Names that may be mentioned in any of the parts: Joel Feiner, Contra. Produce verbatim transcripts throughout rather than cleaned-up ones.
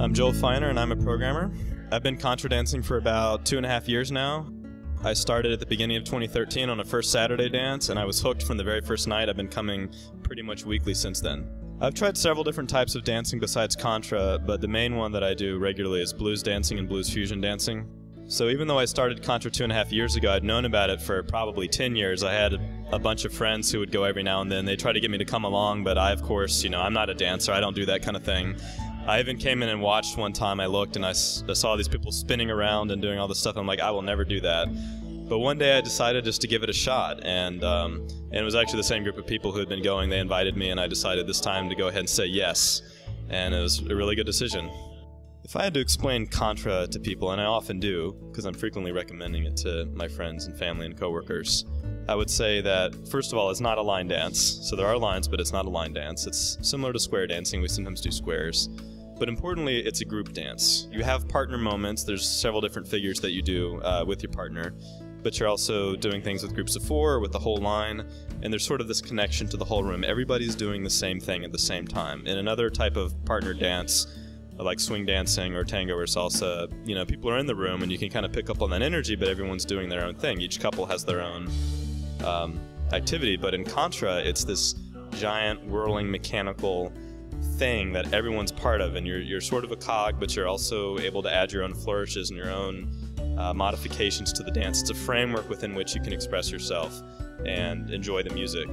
I'm Joel Feiner and I'm a programmer. I've been Contra dancing for about two and a half years now. I started at the beginning of twenty thirteen on a first Saturday dance, and I was hooked from the very first night. I've been coming pretty much weekly since then. I've tried several different types of dancing besides Contra, but the main one that I do regularly is blues dancing and blues fusion dancing. So even though I started Contra two and a half years ago, I'd known about it for probably ten years. I had a bunch of friends who would go every now and then. They tried to get me to come along, but I, of course, you know, I'm not a dancer. I don't do that kind of thing. I even came in and watched one time. I looked and I, s I saw these people spinning around and doing all this stuff. I'm like, I will never do that. But one day I decided just to give it a shot, and, um, and it was actually the same group of people who had been going. They invited me, and I decided this time to go ahead and say yes, and it was a really good decision. If I had to explain Contra to people, and I often do, because I'm frequently recommending it to my friends and family and coworkers, I would say that, first of all, it's not a line dance. So there are lines, but it's not a line dance. It's similar to square dancing. We sometimes do squares. But importantly, it's a group dance. You have partner moments. There's several different figures that you do uh, with your partner. But you're also doing things with groups of four or with the whole line. And there's sort of this connection to the whole room. Everybody's doing the same thing at the same time. In another type of partner dance, like swing dancing or tango or salsa, you know, people are in the room and you can kind of pick up on that energy, but everyone's doing their own thing. Each couple has their own um, activity, but in Contra, it's this giant, whirling, mechanical thing that everyone's part of, and you're, you're sort of a cog, but you're also able to add your own flourishes and your own uh, modifications to the dance. It's a framework within which you can express yourself and enjoy the music.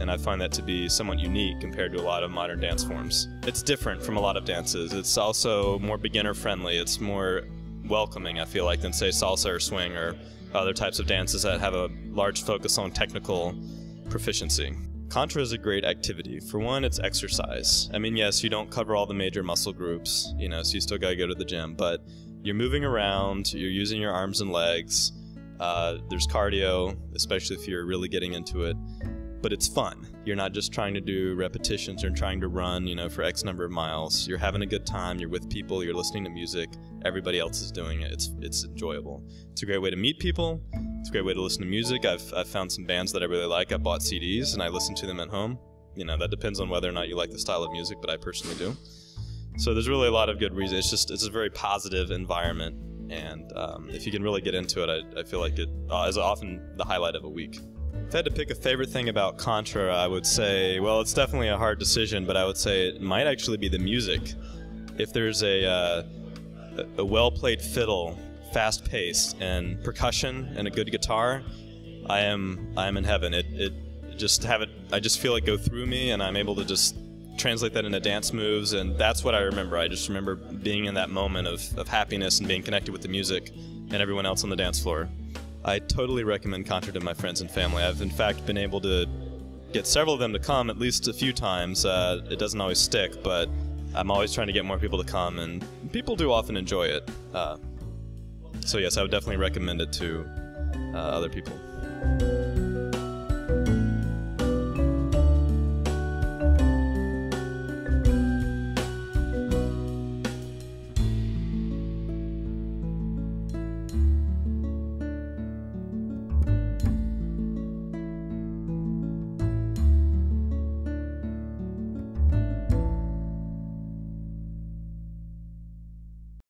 And I find that to be somewhat unique compared to a lot of modern dance forms. It's different from a lot of dances. It's also more beginner-friendly. It's more welcoming, I feel like, than, say, salsa or swing or other types of dances that have a large focus on technical proficiency. Contra is a great activity. For one, it's exercise. I mean, yes, you don't cover all the major muscle groups, you know, so you still gotta go to the gym, but you're moving around, you're using your arms and legs, uh, there's cardio, especially if you're really getting into it. But it's fun. You're not just trying to do repetitions or trying to run, you know, for X number of miles. You're having a good time, you're with people, you're listening to music, everybody else is doing it. It's, it's enjoyable. It's a great way to meet people. It's a great way to listen to music. I've, I've found some bands that I really like. I bought C Ds and I listen to them at home. You know, that depends on whether or not you like the style of music, but I personally do. So there's really a lot of good reasons. It's just, it's a very positive environment. And um, if you can really get into it, I, I feel like it uh, is often the highlight of a week. If I had to pick a favorite thing about Contra, I would say, well, it's definitely a hard decision, but I would say it might actually be the music. If there's a, uh, a well-played fiddle, fast-paced, and percussion, and a good guitar, I am, I am in heaven. It, it just have it, I just feel it go through me, and I'm able to just translate that into dance moves, and that's what I remember. I just remember being in that moment of, of happiness and being connected with the music and everyone else on the dance floor. I totally recommend Contra to my friends and family. I've in fact been able to get several of them to come at least a few times. Uh, it doesn't always stick, but I'm always trying to get more people to come, and people do often enjoy it. Uh, so yes, I would definitely recommend it to uh, other people.